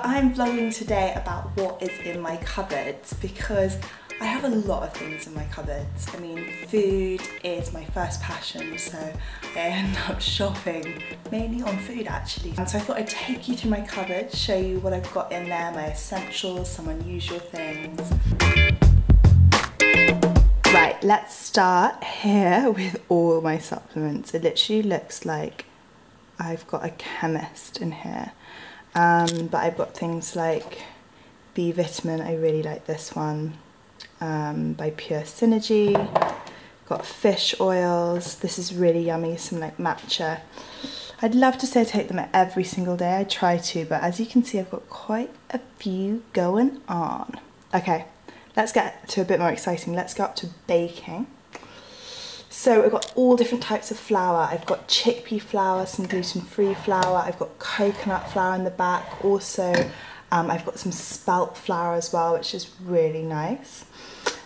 I'm vlogging today about what is in my cupboards because I have a lot of things in my cupboards. I mean, food is my first passion, so I end up shopping mainly on food actually. And so I thought I'd take you through my cupboard, show you what I've got in there, my essentials, some unusual things. Right, let's start here with all my supplements. It literally looks like I've got a chemist in here. But I've got things like B vitamin. I really like this one by Pure Synergy. Got fish oils. This is really yummy, some like matcha. I'd love to say I take them every single day. I try to, but as you can see, I've got quite a few going on. Okay, let's get to a bit more exciting. Let's go up to baking. So I've got all different types of flour. I've got chickpea flour, some gluten-free flour. I've got coconut flour in the back. Also, I've got some spelt flour as well, which is really nice.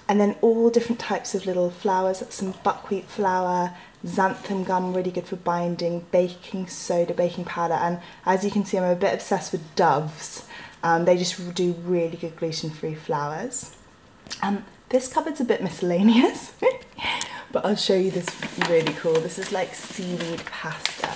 And then all different types of little flours, like some buckwheat flour, xanthan gum, really good for binding, baking soda, baking powder. And as you can see, I'm a bit obsessed with Doves. They just do really good gluten-free flours. This cupboard's a bit miscellaneous. But I'll show you this really cool. This is like seaweed pasta,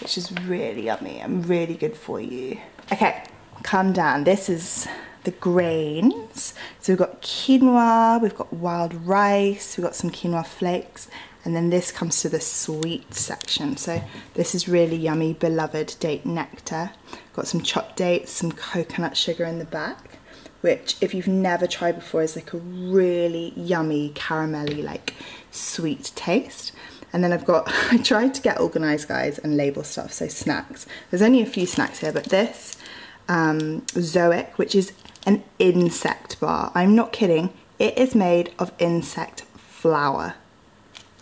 which is really yummy and really good for you. Okay, calm down. This is the grains. So we've got quinoa, we've got wild rice, we've got some quinoa flakes, and then this comes to the sweet section. So this is really yummy, beloved date nectar. Got some chopped dates, some coconut sugar in the back, which if you've never tried before is like a really yummy caramelly like sweet taste. And then I've got, I tried to get organised guys and label stuff, so snacks. There's only a few snacks here, but this Zoic, which is an insect bar. I'm not kidding, it is made of insect flour.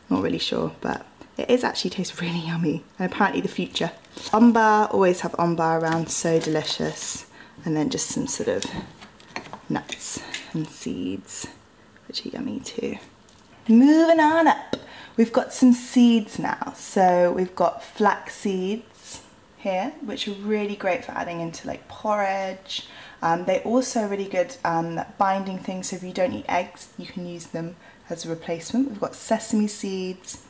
Not really sure, but it is actually tastes really yummy and apparently the future. Ombar, always have Ombar around, so delicious. And then just some sort of nuts and seeds, which are yummy too. Moving on up, we've got some seeds now. So we've got flax seeds here, which are really great for adding into like porridge. They're also really good binding things, so if you don't eat eggs, you can use them as a replacement. We've got sesame seeds.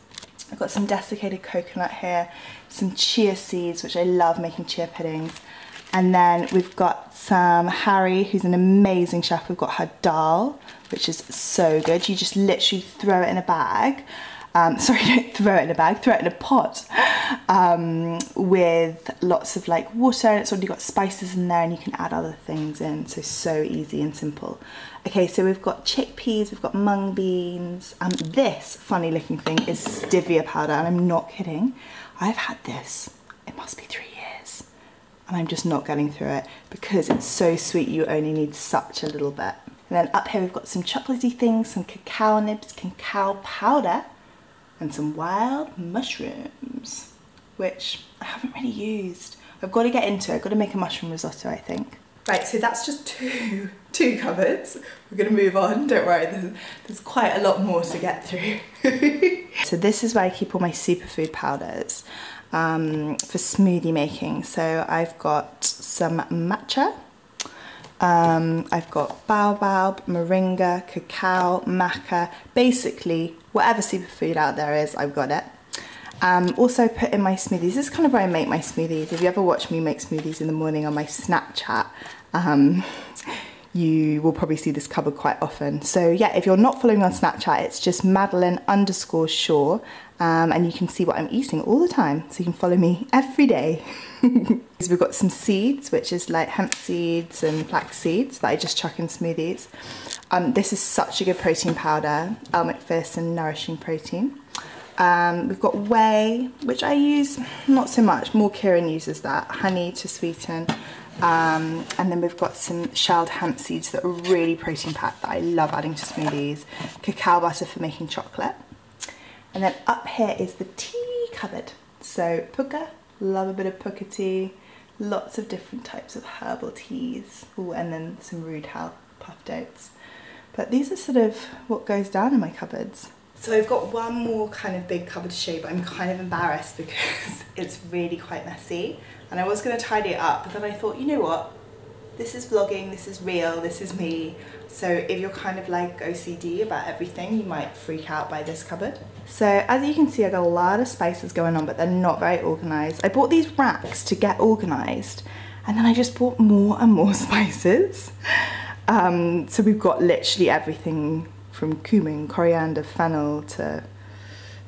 I've got some desiccated coconut here, some chia seeds, which I love making chia puddings. And then we've got some Harry, who's an amazing chef. We've got her dal, which is so good. You just literally throw it in a bag. Sorry, don't throw it in a bag, throw it in a pot with lots of like water. It's already got spices in there and you can add other things in. So easy and simple. Okay, so we've got chickpeas, we've got mung beans. This funny looking thing is stivia powder, and I'm not kidding. I've had this, it must be 3 years. And I'm just not getting through it because it's so sweet, you only need such a little bit. And then up here we've got some chocolatey things, some cacao nibs, cacao powder, and some wild mushrooms, which I haven't really used. I've got to get into it, I've got to make a mushroom risotto, I think. Right, so that's just two cupboards. We're gonna move on, don't worry, there's quite a lot more to get through. So this is where I keep all my superfood powders. For smoothie making. So I've got some matcha, I've got baobab, moringa, cacao, maca, basically whatever superfood out there is, I've got it. Also put in my smoothies. This is kind of where I make my smoothies. If you ever watch me make smoothies in the morning on my Snapchat, you will probably see this cupboard quite often. So yeah, if you're not following on Snapchat, it's just Madeleine_Shaw, and you can see what I'm eating all the time. So you can follow me every day. So we've got some seeds, which is like hemp seeds and flax seeds that I just chuck in smoothies. This is such a good protein powder, El McPherson nourishing protein. We've got whey, which I use not so much, more Kieran uses that, honey to sweeten. And then we've got some shelled hemp seeds that are really protein packed that I love adding to smoothies. Cacao butter for making chocolate. And then up here is the tea cupboard. So Pukka, love a bit of Pukka tea. Lots of different types of herbal teas. Ooh, and then some Rude Health puffed oats. But these are sort of what goes down in my cupboards. So I've got one more kind of big cupboard to show you, but I'm kind of embarrassed because it's really quite messy. And I was going to tidy it up, but then I thought, you know what, this is vlogging, this is real, this is me. So if you're kind of like OCD about everything, you might freak out by this cupboard. So as you can see, I got a lot of spaces going on, but they're not very organized. I bought these racks to get organized, and then I just bought more and more spices. So we've got literally everything from cumin, coriander, fennel, to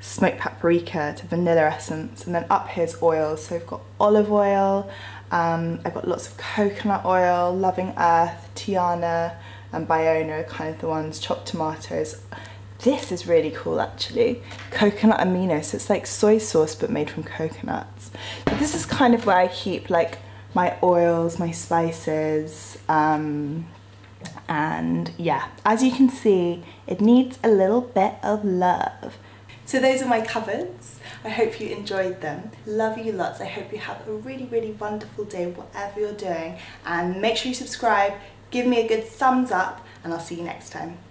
smoked paprika, to vanilla essence, and then up here's oil. So I've got olive oil, I've got lots of coconut oil, Loving Earth, Tiana and Biona are kind of the ones, chopped tomatoes. This is really cool actually, coconut amino, so it's like soy sauce but made from coconuts. So this is kind of where I keep like my oils, my spices, and yeah, as you can see, it needs a little bit of love. So those are my cupboards. I hope you enjoyed them. Love you lots. I hope you have a really, really wonderful day, whatever you're doing. And make sure you subscribe, give me a good thumbs up, and I'll see you next time.